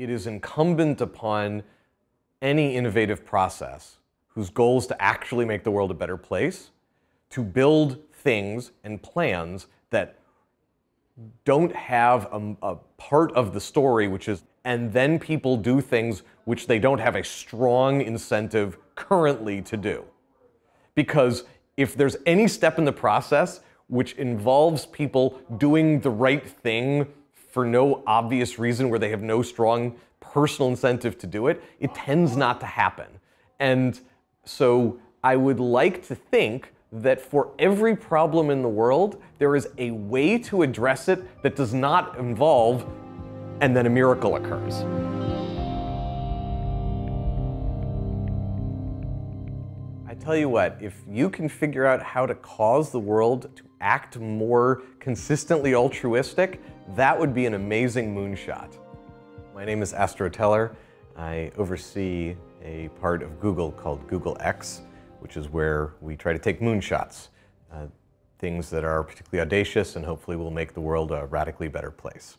it is incumbent upon any innovative process whose goal is to actually make the world a better place to build things and plans that don't have a part of the story which is, and then people do things which they don't have a strong incentive currently to do. Because if there's any step in the process which involves people doing the right thing for no obvious reason where they have no strong personal incentive to do it, it tends not to happen. And so I would like to think that for every problem in the world, there is a way to address it that does not involve, and then a miracle occurs. I tell you what, if you can figure out how to cause the world to act more consistently altruistic, that would be an amazing moonshot. My name is Astro Teller. I oversee a part of Google called Google X, which is where we try to take moonshots, things that are particularly audacious and hopefully will make the world a radically better place.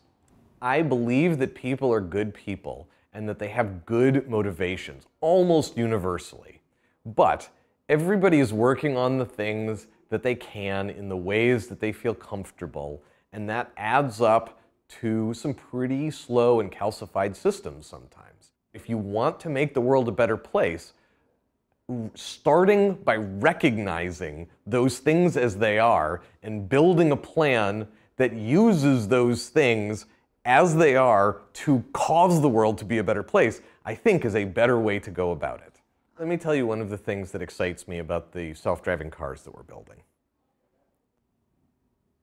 I believe that people are good people and that they have good motivations, almost universally. But everybody is working on the things that they can in the ways that they feel comfortable, and that adds up to some pretty slow and calcified systems sometimes. If you want to make the world a better place, starting by recognizing those things as they are and building a plan that uses those things as they are to cause the world to be a better place, I think is a better way to go about it. Let me tell you one of the things that excites me about the self-driving cars that we're building.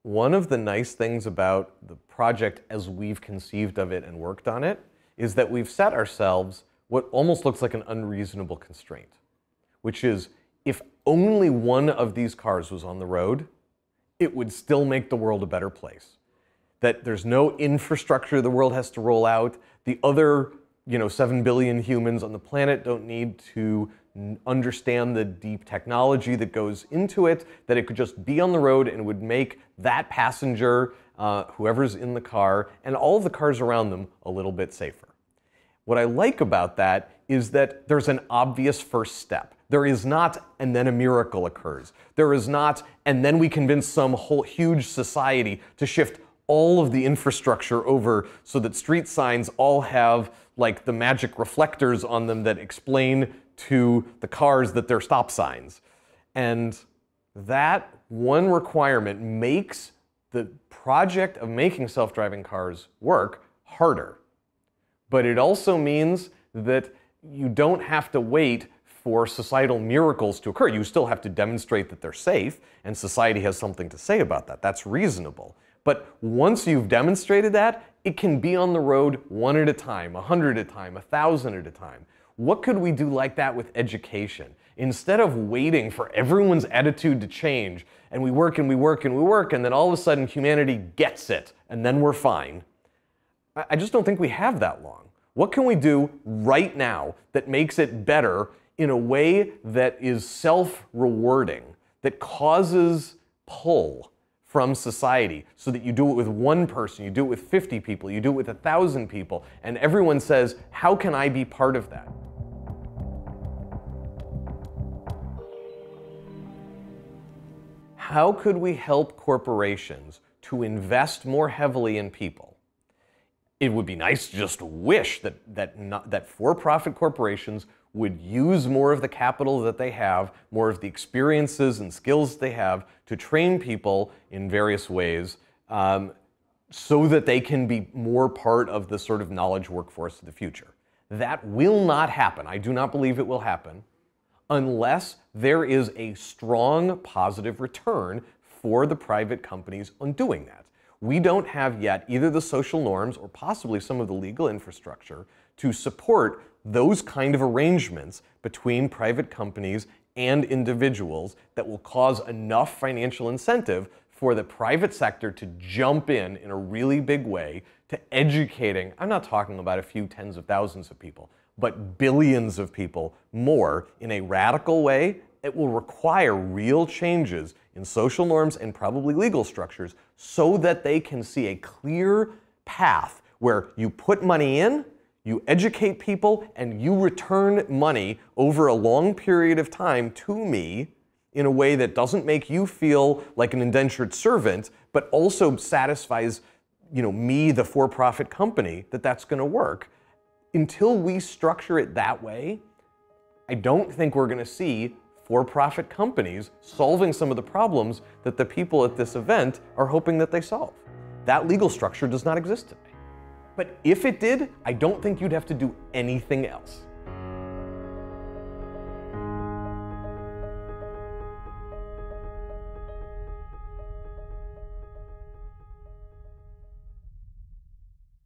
One of the nice things about the project as we've conceived of it and worked on it is that we've set ourselves what almost looks like an unreasonable constraint, which is, if only one of these cars was on the road, it would still make the world a better place. That there's no infrastructure the world has to roll out. The other, 7 billion humans on the planet don't need to understand the deep technology that goes into it, that it could just be on the road and would make that passenger, whoever's in the car, and all of the cars around them a little bit safer. What I like about that is that there's an obvious first step. There is not, and then a miracle occurs. There is not, and then we convince some whole huge society to shift all of the infrastructure over so that street signs all have like the magic reflectors on them that explain to the cars that they're stop signs. And that one requirement makes the project of making self-driving cars work harder. But it also means that you don't have to wait for societal miracles to occur. You still have to demonstrate that they're safe, and society has something to say about that. That's reasonable. But once you've demonstrated that, it can be on the road one at a time, 100 at a time, 1,000 at a time. What could we do like that with education? Instead of waiting for everyone's attitude to change, and we work and we work and we work, and then all of a sudden humanity gets it, and then we're fine. I just don't think we have that long. What can we do right now that makes it better in a way that is self-rewarding, that causes pull from society, so that you do it with one person, you do it with 50 people, you do it with 1,000 people, and everyone says, how can I be part of that? How could we help corporations to invest more heavily in people? It would be nice to just wish that for-profit corporations would use more of the capital that they have, more of the experiences and skills they have to train people in various ways so that they can be more part of the sort of knowledge workforce of the future. That will not happen. I do not believe it will happen unless there is a strong positive return for the private companies on doing that. We don't have yet either the social norms or possibly some of the legal infrastructure to support those kind of arrangements between private companies and individuals that will cause enough financial incentive for the private sector to jump in a really big way to educating, I'm not talking about a few tens of thousands of people, but billions of people more in a radical way. It will require real changes in social norms and probably legal structures so that they can see a clear path where you put money in, You educate people and you return money over a long period of time to me in a way that doesn't make you feel like an indentured servant, but also satisfies, you know, me, the for-profit company, that that's going to work. Until we structure it that way, I don't think we're going to see for-profit companies solving some of the problems that the people at this event are hoping that they solve. That legal structure does not exist today. But if it did, I don't think you'd have to do anything else.